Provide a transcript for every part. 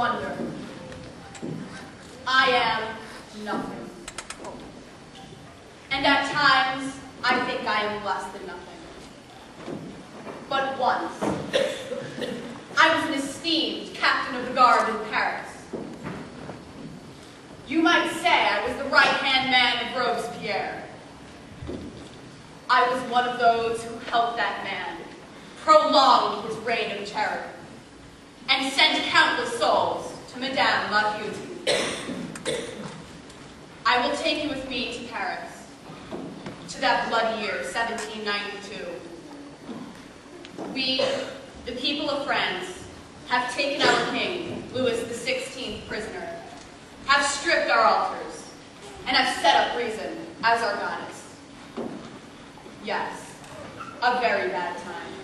wonder. I am nothing. And at times, I think I am less than nothing. But once, I was an esteemed captain of the guard in Paris. You might say I was the right-hand man of Robespierre. I was one of those who helped that man prolong his reign of terror and sent countless souls to Madame La Guillotine. I will take you with me to Paris, to that bloody year, 1792. We, the people of France, have taken our king, Louis XVI, prisoner, have stripped our altars, and have set up reason as our goddess. Yes, a very bad time.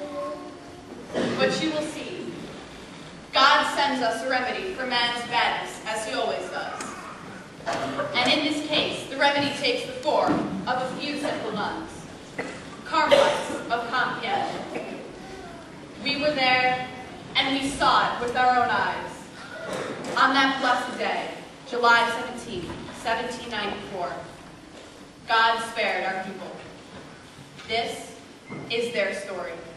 But you will see, God sends us a remedy for man's badness, as he always does. And in this case, the remedy takes the form of a few simple nuns, Carmelites of Compiègne. We were there, and we saw it with our own eyes, on that blessed day, July 17, 1794. God spared our people. This is their story.